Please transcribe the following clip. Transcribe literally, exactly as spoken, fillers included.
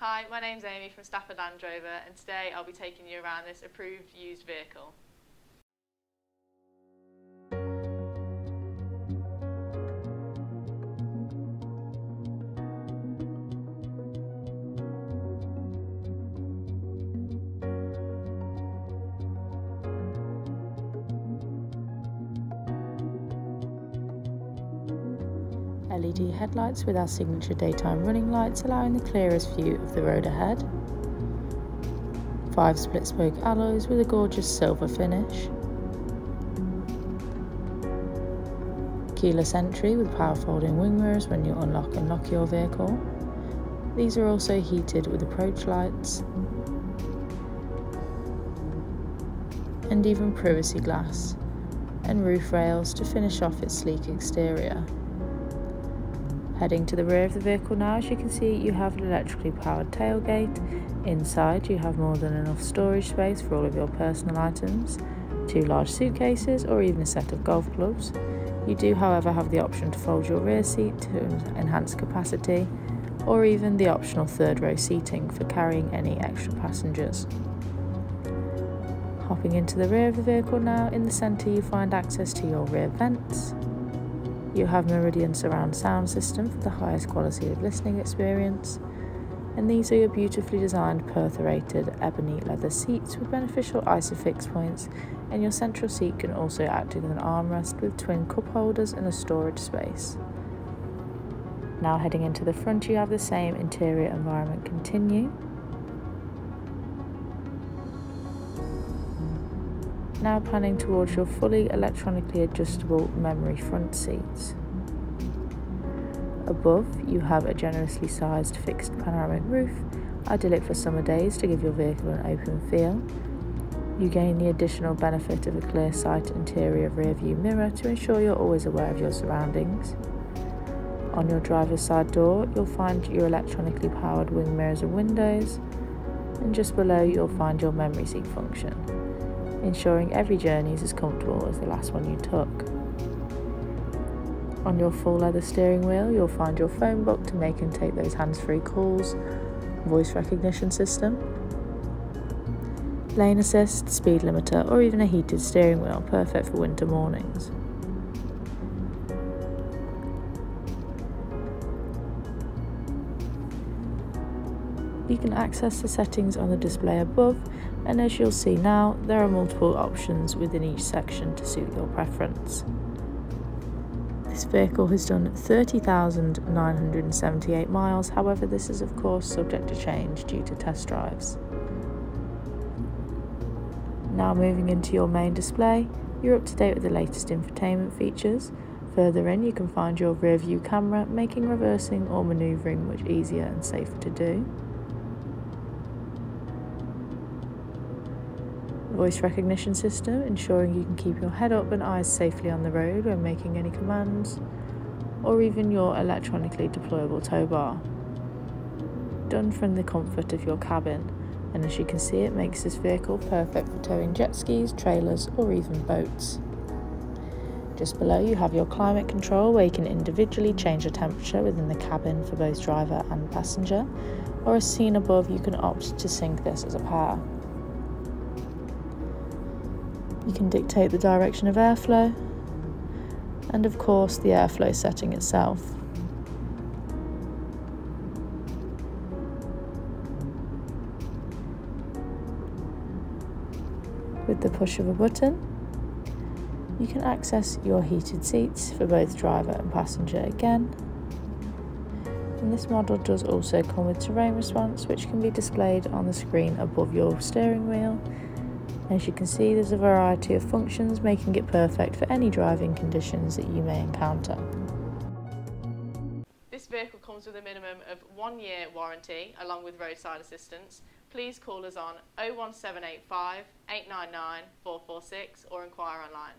Hi, my name's Amy from Stafford Land Rover, and today I'll be taking you around this approved used vehicle. L E D headlights with our signature daytime running lights, allowing the clearest view of the road ahead. Five split spoke alloys with a gorgeous silver finish. Keyless entry with power folding wing mirrors when you unlock and lock your vehicle. These are also heated with approach lights. And even privacy glass and roof rails to finish off its sleek exterior. Heading to the rear of the vehicle now, as you can see, you have an electrically powered tailgate. Inside, you have more than enough storage space for all of your personal items, two large suitcases, or even a set of golf clubs. You do, however, have the option to fold your rear seat to enhance capacity, or even the optional third row seating for carrying any extra passengers. Hopping into the rear of the vehicle now, in the centre you find access to your rear vents. You have Meridian Surround Sound System for the highest quality of listening experience, and these are your beautifully designed perforated ebony leather seats with beneficial isofix points, and your central seat can also act as an armrest with twin cup holders and a storage space. Now heading into the front, you have the same interior environment continue. Now panning towards your fully electronically adjustable memory front seats. Above, you have a generously sized fixed panoramic roof, idyllic for summer days to give your vehicle an open feel. You gain the additional benefit of a clear sight interior rear view mirror to ensure you're always aware of your surroundings. On your driver's side door, you'll find your electronically powered wing mirrors and windows, and just below you'll find your memory seat function, ensuring every journey is as comfortable as the last one you took. On your full leather steering wheel, you'll find your phone book to make and take those hands-free calls, voice recognition system, lane assist, speed limiter, or even a heated steering wheel, perfect for winter mornings. You can access the settings on the display above, and as you'll see now, there are multiple options within each section to suit your preference. This vehicle has done thirty thousand nine hundred and seventy-eight miles, however this is of course subject to change due to test drives. Now moving into your main display, you're up to date with the latest infotainment features. Further in, you can find your rear view camera, making reversing or manoeuvring much easier and safer to do. Voice recognition system, ensuring you can keep your head up and eyes safely on the road when making any commands, or even your electronically deployable tow bar. Done from the comfort of your cabin, and as you can see, it makes this vehicle perfect for towing jet skis, trailers, or even boats. Just below you have your climate control, where you can individually change the temperature within the cabin for both driver and passenger, or as seen above, you can opt to sync this as a power. You can dictate the direction of airflow, and of course the airflow setting itself. With the push of a button, you can access your heated seats for both driver and passenger again. And this model does also come with terrain response, which can be displayed on the screen above your steering wheel. As you can see, there's a variety of functions, making it perfect for any driving conditions that you may encounter. This vehicle comes with a minimum of one year warranty along with roadside assistance. Please call us on oh one seven eight five, eight nine nine, four four six or inquire online.